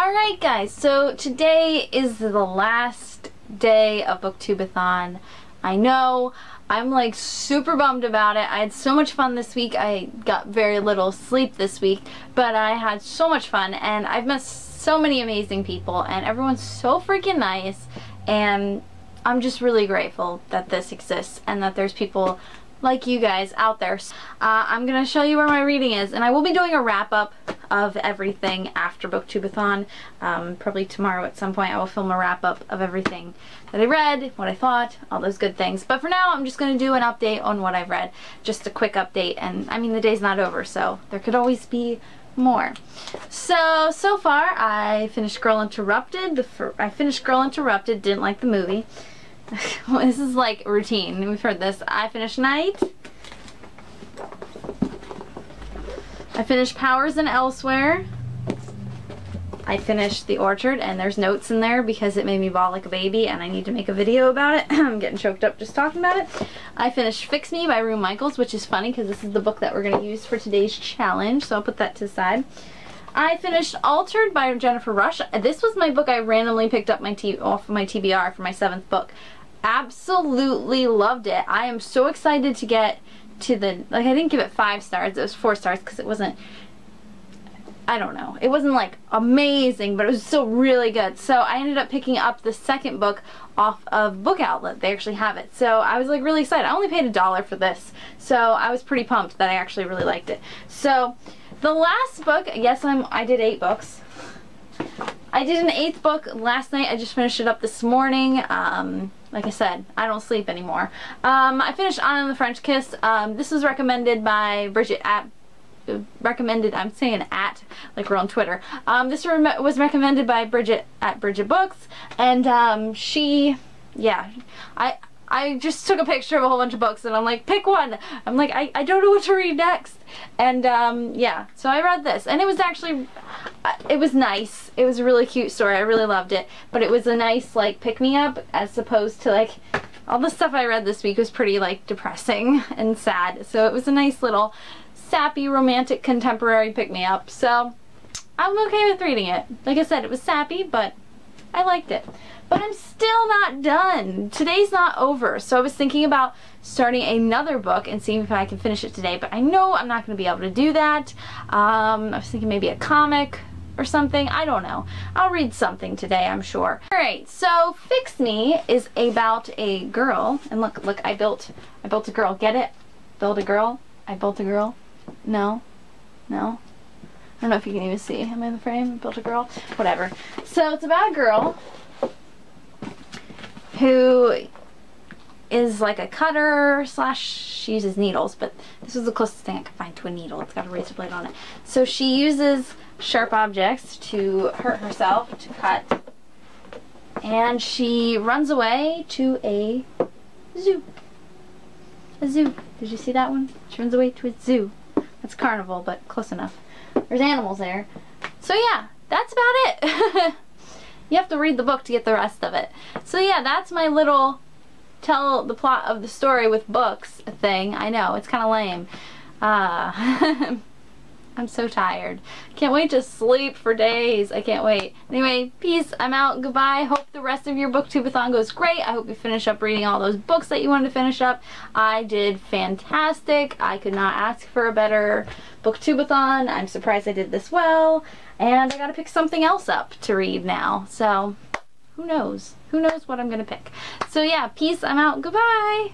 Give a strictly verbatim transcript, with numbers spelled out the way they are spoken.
Alright guys, so today is the last day of BookTubeathon. I know, I'm like super bummed about it. I had so much fun this week. I got very little sleep this week, but I had so much fun and I've met so many amazing people and everyone's so freaking nice, and I'm just really grateful that this exists and that there's people like you guys out there. Uh, I'm gonna show you where my reading is, and I will be doing a wrap up of everything after BookTubeathon. Um, probably tomorrow at some point I will film a wrap up of everything that I read, what I thought, all those good things. But for now I'm just gonna do an update on what I've read. Just a quick update, and I mean the day's not over, so there could always be more. So, so far I finished Girl Interrupted. The fir- I finished Girl Interrupted, didn't like the movie. Well, this is like routine. We've heard this. I finished Night. I finished Powers and Elsewhere. I finished The Orchard, and there's notes in there because it made me bawl like a baby and I need to make a video about it. I'm getting choked up just talking about it. I finished Fix Me by Rue Michaels, which is funny because this is the book that we're going to use for today's challenge, so I'll put that to the side. I finished Altered by Jennifer Rush. This was my book I randomly picked up my t off of my T B R for my seventh book. Absolutely loved it. I am so excited to get to the, like, I didn't give it five stars. It was four stars because it wasn't, I don't know. It wasn't like amazing, but it was still really good. So I ended up picking up the second book off of Book Outlet. They actually have it. So I was like really excited. I only paid a dollar for this. So I was pretty pumped that I actually really liked it. So the last book, yes, I'm, I did eight books. I did an eighth book last night. I just finished it up this morning. Um, like I said, I don't sleep anymore. Um, I finished Anna and the French Kiss. Um, this was recommended by Bridget at, recommended, I'm saying at, like we're on Twitter. Um, this was recommended by Bridget at Bridget Books, and um, she, yeah, I, I just took a picture of a whole bunch of books and I'm like, pick one. I'm like, I, I don't know what to read next. And um, yeah, so I read this, and it was actually, it was nice. It was a really cute story. I really loved it, but it was a nice like pick me up as opposed to like all the stuff I read this week was pretty like depressing and sad. So it was a nice little sappy romantic contemporary pick me up. So I'm okay with reading it. Like I said, it was sappy, but I liked it. But I'm still not done. Today's not over. So I was thinking about starting another book and seeing if I can finish it today, but I know I'm not going to be able to do that. Um, I was thinking maybe a comic or something. I don't know. I'll read something today, I'm sure. Alright, so Fix Me is about a girl. And look, look, I built, I built a girl. Get it? Build a girl. I built a girl. No. No. I don't know if you can even see. Am I in the frame? I built a girl. Whatever. So it's about a girl who is like a cutter slash she uses needles, but this is the closest thing I could find to a needle. It's got a razor blade on it. So she uses sharp objects to hurt herself, to cut, and she runs away to a zoo. A zoo. Did you see that one? She runs away to a zoo. That's carnival, but close enough. There's animals there. So yeah, that's about it. You have to read the book to get the rest of it. So yeah, that's my little tell the plot of the story with books thing. I know, it's kind of lame. Uh, I'm so tired. Can't wait to sleep for days. I can't wait. Anyway, peace. I'm out. Goodbye. Hope the rest of your BookTubeathon goes great. I hope you finish up reading all those books that you wanted to finish up. I did fantastic. I could not ask for a better BookTubeathon. I'm surprised I did this well. And I gotta pick something else up to read now. So, who knows? Who knows what I'm gonna pick? So yeah, peace. I'm out. Goodbye.